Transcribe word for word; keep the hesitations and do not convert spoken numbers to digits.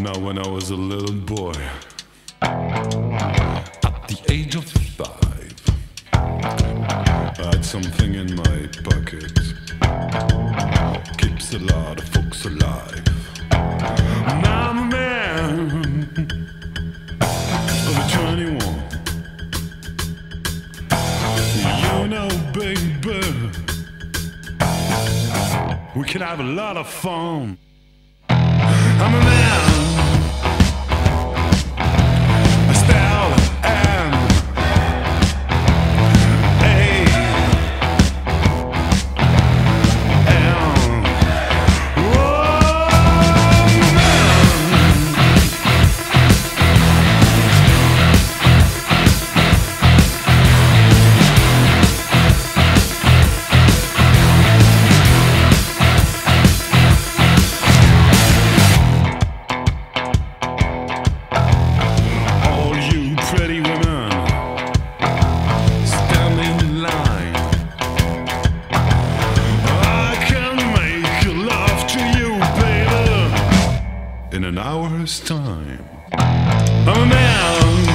Now when I was a little boy, at the age of five, I had something in my pocket, keeps a lot of folks alive. Now I'm a man of twenty-one. You know, baby, we can have a lot of fun. I'm a man. In an hour's time, I'm a man.